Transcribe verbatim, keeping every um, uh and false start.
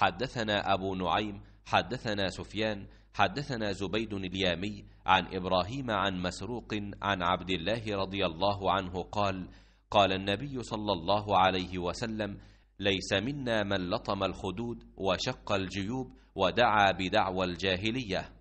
حدثنا أبو نعيم حدثنا سفيان حدثنا زبيد اليامي عن إبراهيم عن مسروق عن عبد الله رضي الله عنه قال: قال النبي صلى الله عليه وسلم: ليس منا من لطم الخدود وشق الجيوب ودعا بدعوى الجاهلية.